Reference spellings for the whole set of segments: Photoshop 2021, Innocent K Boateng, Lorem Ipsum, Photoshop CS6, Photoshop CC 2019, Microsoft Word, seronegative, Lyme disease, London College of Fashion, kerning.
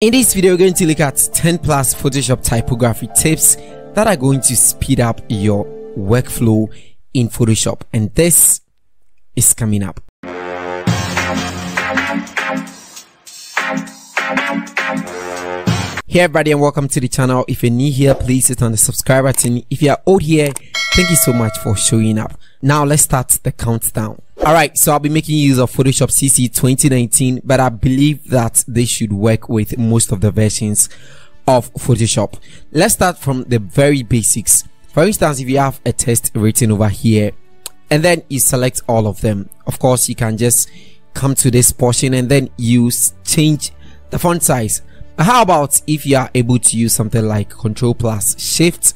In this video, we're going to look at 10+ Photoshop typography tips that are going to speed up your workflow in Photoshop. And this is coming up. Hey everybody, and welcome to the channel. If you're new here, please hit on the subscribe button. If you are old here, thank you so much for showing up. Now let's start the countdown. Alright, so I'll be making use of Photoshop CC 2019, but I believe that this should work with most of the versions of Photoshop. Let's start from the very basics. For instance, if you have a text written over here, and then you select all of them. Of course, you can just come to this portion and then you change the font size. But how about if you are able to use something like Ctrl+Shift,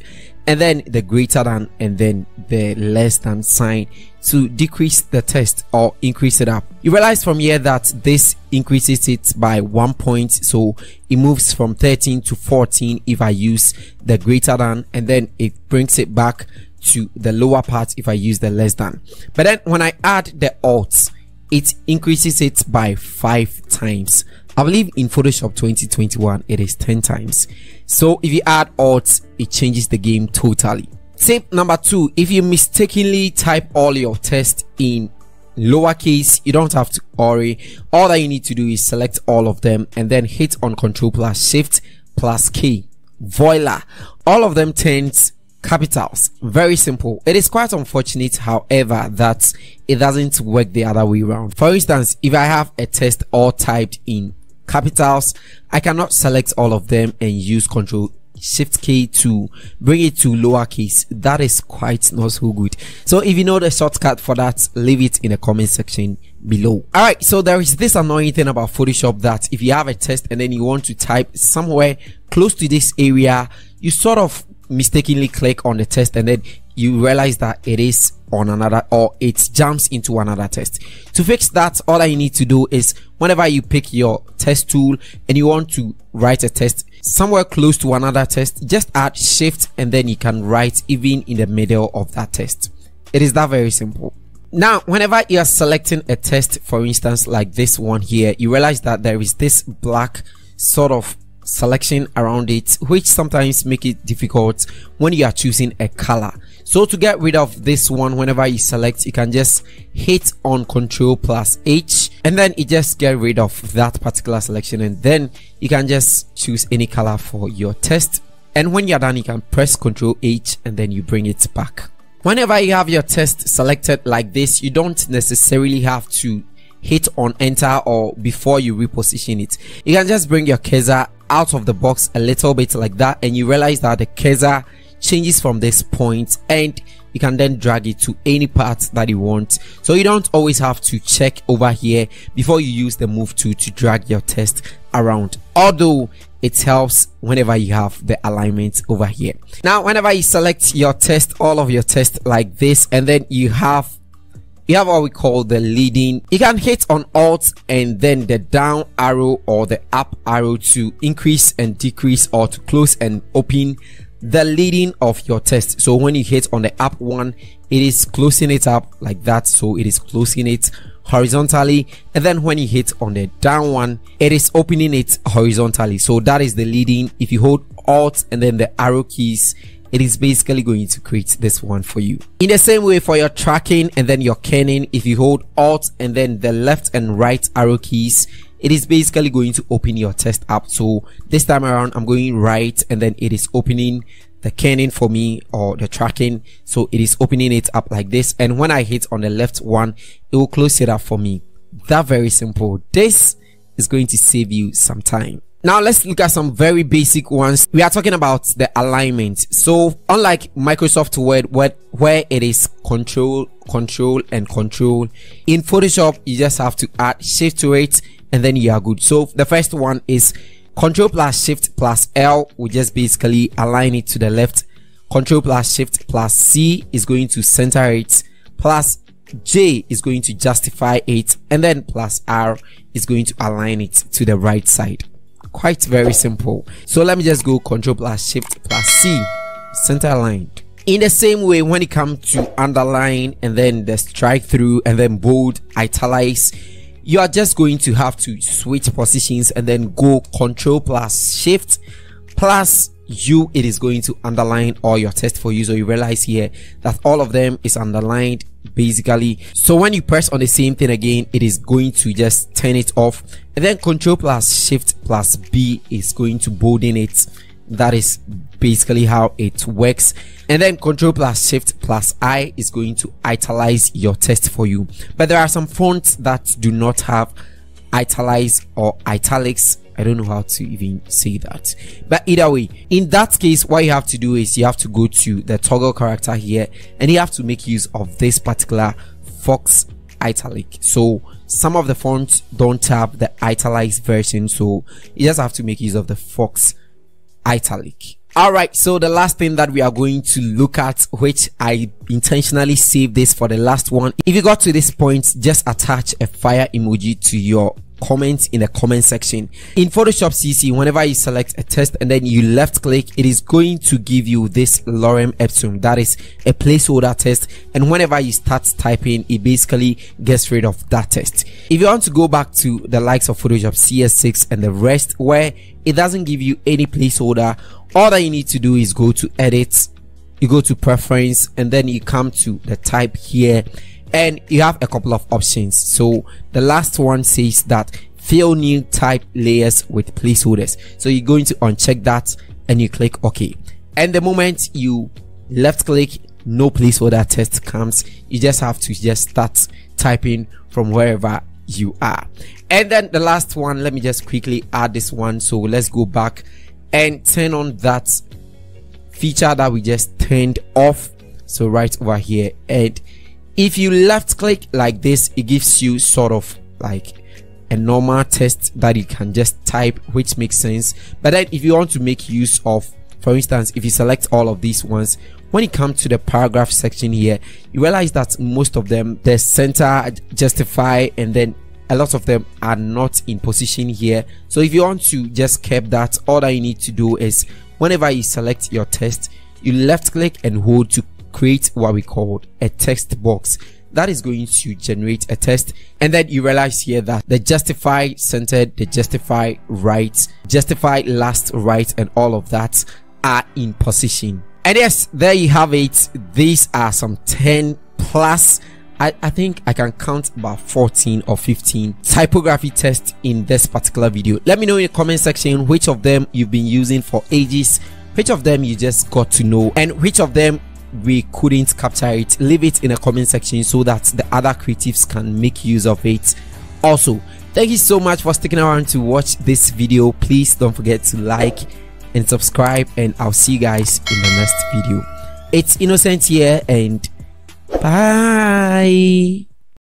and then the greater than and then the less than sign to decrease the text or increase it up? You realize from here that this increases it by 1 point, so it moves from 13 to 14 if I use the greater than, and then it brings it back to the lower part if I use the less than. But then when I add the alt, it increases it by 5 times. I believe in Photoshop 2021 it is 10 times. So if you add alt, it changes the game totally. Tip number 2, if you mistakenly type all your text in lowercase, you don't have to worry. All that you need to do is select all of them and then hit on Ctrl+Shift+K. Voila! All of them turns capitals. Very simple. It is quite unfortunate, however, that it doesn't work the other way around. For instance, if I have a text all typed in capitals, I cannot select all of them and use Ctrl+Shift+K to bring it to lowercase. That is quite not so good. So if you know the shortcut for that, leave it in the comment section below. Alright, so there is this annoying thing about Photoshop that if you have a text and then you want to type somewhere close to this area, you sort of mistakenly click on the text and then you realize that it is on another, or it jumps into another text. To fix that, all that you need to do is whenever you pick your text tool and you want to write a text somewhere close to another text, just add shift and then you can write even in the middle of that text. It is that very simple. Now, whenever you are selecting a text, for instance like this one here, you realize that there is this black sort of selection around it, which sometimes make it difficult when you are choosing a color. So to get rid of this one, whenever you select, you can just hit on Ctrl+H and then it just get rid of that particular selection, and then you can just choose any color for your text. And when you're done, you can press Ctrl+H and then you bring it back. Whenever you have your text selected like this, you don't necessarily have to hit on enter or before you reposition it. You can just bring your cursor out of the box a little bit like that, and you realize that the cursor changes from this point, and you can then drag it to any part that you want. So you don't always have to check over here before you use the move tool to drag your text around, although it helps whenever you have the alignment over here. Now whenever you select your text, all of your text like this, and then you have what we call the leading, you can hit on alt and then the down arrow or the up arrow to increase and decrease, or to close and open the leading of your text. So when you hit on the up one, it is closing it up like that, so it is closing it horizontally, and then when you hit on the down one, it is opening it horizontally. So that is the leading. If you hold alt and then the arrow keys, it is basically going to create this one for you. In the same way, for your tracking and then your kerning, if you hold alt and then the left and right arrow keys, it is basically going to open your text up. So this time around, I'm going right, and then it is opening the kerning for me, or the tracking. So it is opening it up like this, and when I hit on the left one, it will close it up for me. That very simple. This is going to save you some time. Now let's look at some very basic ones. We are talking about the alignment. So unlike Microsoft Word where it is control, control, and control, in Photoshop you just have to add shift to it and then you are good. So the first one is Ctrl+Shift+L will just basically align it to the left. Ctrl+Shift+C is going to center it, +J is going to justify it, and then +R is going to align it to the right side. Quite very simple. So let me just go Ctrl+Shift+C, center aligned. In the same way, when it comes to underline and then the strike through and then bold, italics, you are just going to have to switch positions and then go Ctrl+Shift+U. It is going to underline all your text for you. So you realize here that all of them is underlined basically. So when you press on the same thing again, it is going to just turn it off, and then Ctrl+Shift+B is going to bolden it. That is basically how it works. And then Ctrl+Shift+I is going to italize your text for you. But there are some fonts that do not have italize or italics. I don't know how to even say that, but either way, in that case, what you have to do is you have to go to the toggle character here, and you have to make use of this particular fox italic. So some of the fonts don't have the italicized version, so you just have to make use of the fox italic. Alright, so the last thing that we are going to look at, which I intentionally saved this for the last one. If you got to this point, just attach a fire emoji to your comments in the comment section. In Photoshop CC, whenever you select a text and then you left click, it is going to give you this Lorem Ipsum, that is a placeholder text, and whenever you start typing, it basically gets rid of that text. If you want to go back to the likes of Photoshop CS6 and the rest, where it doesn't give you any placeholder, all that you need to do is go to edit, you go to preference, and then you come to the type here, and you have a couple of options. So the last one says that fill new type layers with placeholders, so you're going to uncheck that and you click OK, and the moment you left click, no placeholder text comes. You just have to just start typing from wherever you are. And then the last one, let me just quickly add this one. So let's go back and turn on that feature that we just turned off, so right over here. And if you left click like this, it gives you sort of like a normal text that you can just type, which makes sense. But then if you want to make use of, for instance, if you select all of these ones, when you come to the paragraph section here, you realize that most of them, the center, justify, and then a lot of them are not in position here. So if you want to just keep that, all that you need to do is whenever you select your text, you left click and hold to create what we called a text box. That is going to generate a text, and then you realize here that the justify centered, the justify right, justify last right, and all of that are in position. And yes, there you have it. These are some 10 plus, I think I can count about 14 or 15 typography tests in this particular video. Let me know in the comment section which of them you've been using for ages, which of them you just got to know, and which of them we couldn't capture it. Leave it in the comment section so that the other creatives can make use of it. Also, thank you so much for sticking around to watch this video. Please don't forget to like and subscribe, and I'll see you guys in the next video. It's Innocent here, and bye.